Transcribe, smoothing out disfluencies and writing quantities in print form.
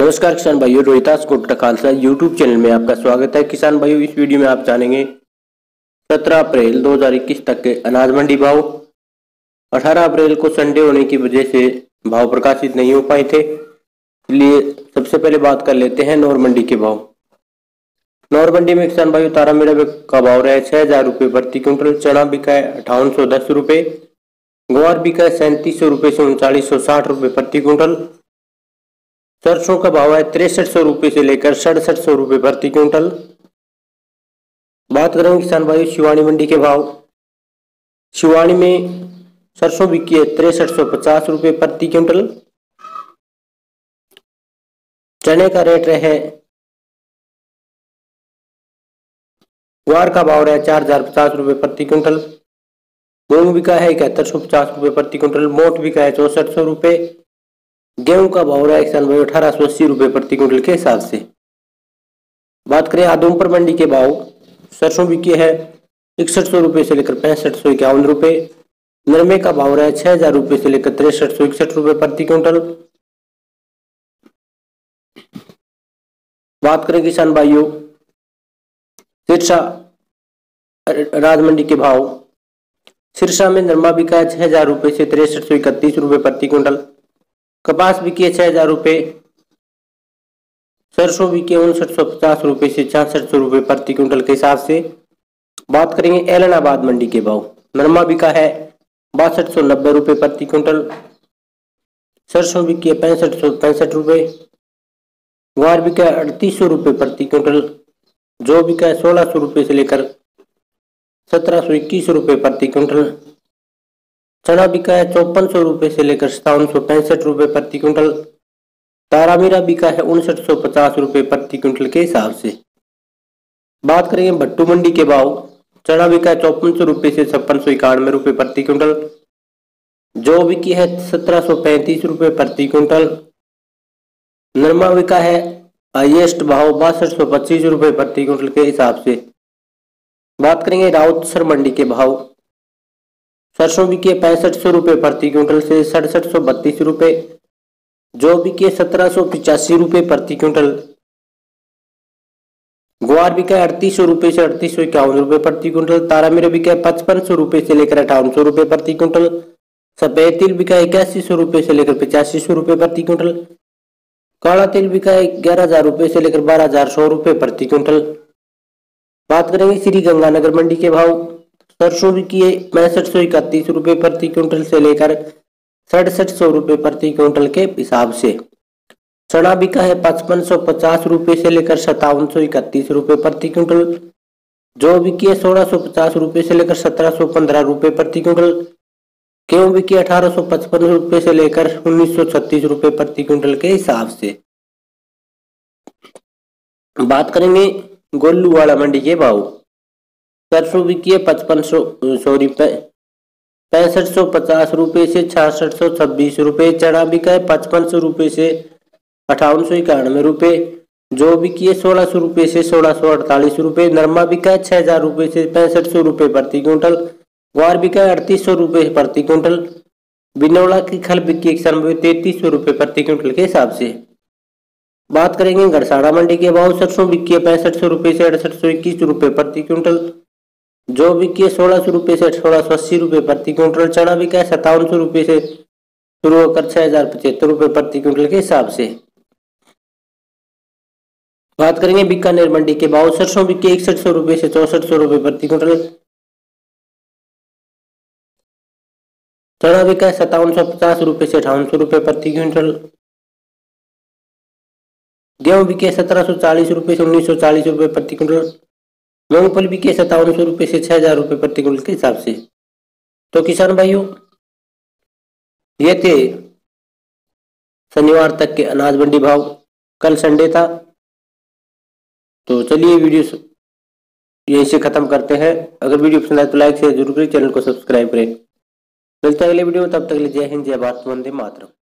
नमस्कार किसान भाइयों, रोहितास गुप्ता खालसा यूट्यूब चैनल में आपका स्वागत है। किसान भाइयों, इस वीडियो में आप जानेंगे 17 अप्रैल 2021 तक के अनाज मंडी भाव। 18 अप्रैल को संडे होने की वजह से भाव प्रकाशित नहीं हो पाए थे, इसलिए सबसे पहले बात कर लेते हैं नोहर मंडी के भाव। नोहर मंडी में किसान भाइयों तारा मीरा का भाव रहा है 6,000 रुपये प्रति क्विंटल। चना बिका है 5810 रुपये, ग्वार बिका है 3700 रुपये से 3960 रुपये प्रति क्विंटल। सरसों का भाव है 6300 रुपये से लेकर 6700 रुपये प्रति क्विंटल। बात करेंगे किसान भाई शिवानी मंडी के भाव। शिवानी में सरसों बिकी है 6350 रुपये प्रति क्विंटल। चने का रेट रहे, ग्वार का भाव रहे 4050 रुपये प्रति क्विंटल। मूंग बिका है 7150 रुपये प्रति क्विंटल। मोट बिका है 6400 रुपये। गेहूं का भाव रहा है किसान भाई 1880 रुपये प्रति क्विंटल के हिसाब से। बात करें आदमपुर मंडी के भाव। सरसों बिकी है 6100 रुपये से लेकर 6551 रुपये। नरमे का भाव रहा है 6000 रुपये से लेकर 6361 रुपये प्रति क्विंटल। बात करें किसान भाइयों सिरसा राज मंडी के भाव। सिरसा में नरमा बिका है 6000 रुपये से 6331 रुपये प्रति क्विंटल। कपास बिकी है 6000 रुपये। सरसों बिकी 5950 रुपये से 6600 रुपये प्रति क्विंटल के हिसाब से। बात करेंगे ऐलनाबाद मंडी के भाव। नरमा बिका है 6290 रुपये प्रति क्विंटल। सरसों बिकी है 6565 रुपये। ग्वार बिका है 3800 रुपये प्रति क्विंटल। जौ बिका है 1600 रुपये से लेकर 1721 रुपये प्रति क्विंटल। चना बिका है 5400 रुपये से लेकर 5765 रुपये प्रति क्विंटल। तारा मीरा बिका है 5950 रुपये प्रति क्विंटल के हिसाब से। बात करेंगे भट्टू मंडी के भाव। चना बिका है 5400 रुपये से 5691 रुपये प्रति क्विंटल। जौ बिकी है 1735 रुपये प्रति क्विंटल। नरमा बिका है हाइएस्ट भाव 6225 रुपये प्रति क्विंटल के हिसाब से। बात करेंगे राउतसर मंडी के भाव। सरसों बिकी है 6500 रुपये प्रति क्विंटल से 6732 रुपये। जौ बिकी है 1785 रुपये प्रति क्विंटल। ग्वार बिका है 3800 रुपये से 3851 रुपये प्रति क्विंटल। तारा मीरा बिका है 5500 रुपये से लेकर 5800 रुपये प्रति क्विंटल। सफेद तिल बिका है 8100 रुपये से लेकर 8500 रुपये प्रति क्विंटल। काला तिल बिका है 11000 रुपये से लेकर 12100 रुपये प्रति क्विंटल। बात करेंगे श्री गंगानगर मंडी के भाव। सरसों बिकी है 6531 रुपये प्रति क्विंटल से लेकर 6700 रुपये प्रति क्विंटल के हिसाब से। चना बिका है 5550 रुपये से लेकर 5731 रुपये प्रति क्विंटल। जौ बिकी है 1650 रुपये से लेकर 1715 रुपये प्रति क्विंटल। गेहूँ बिकी 1855 रुपये से लेकर 1936 रुपये प्रति क्विंटल के हिसाब से। बात करेंगे गोल्लू वाला मंडी के भाव। सरसों बिकी है 6550 रुपये से 6626 रुपये। चना बिका है 5500 रुपये से 5891 रुपये। जौ बिकी है 1600 रुपये से 1648 रुपये। नरमा बिका है 6000 रुपये से 6500 रुपये प्रति क्विंटल। ग्वार बिका है 3800 रुपये प्रति क्विंटल। बिनौला की खल बिकी 3100 रुपये प्रति क्विंटल के हिसाब से। बात करेंगे गड़साड़ा मंडी के भाव। सरसों बिकी है 6500 रुपये से 6821 रुपये प्रति क्विंटल। जौ बिकी है 1600 रुपये से 1680 रुपये प्रति क्विंटल। चना बिका है 5700 रुपये से शुरू होकर 6075 रुपये प्रति क्विंटल के हिसाब से। बात करेंगे बीकानेर मंडी के भाव। सरसों बिकी 6100 रुपये से 6400 रुपये प्रति क्विंटल। चना बिका है 5750 रुपये से 5800 रुपये प्रति क्विंटल। गेहूँ बिकी है 1740 रुपये से 1940 रुपये प्रति क्विंटल। मूंगफली बिकी 5700 रुपये से 6000 रुपये प्रति क्विंटल के हिसाब से। तो किसान भाइयों, ये थे शनिवार तक के अनाज मंडी भाव। कल संडे था, तो चलिए वीडियो यहीं से खत्म करते हैं। अगर वीडियो पसंद आए तो लाइक शेयर जरूर करें, चैनल को सब्सक्राइब करें। मिलते हैं अगले वीडियो में, तब तक के लिए जय हिंद, जय भारत, वंदे मातरम।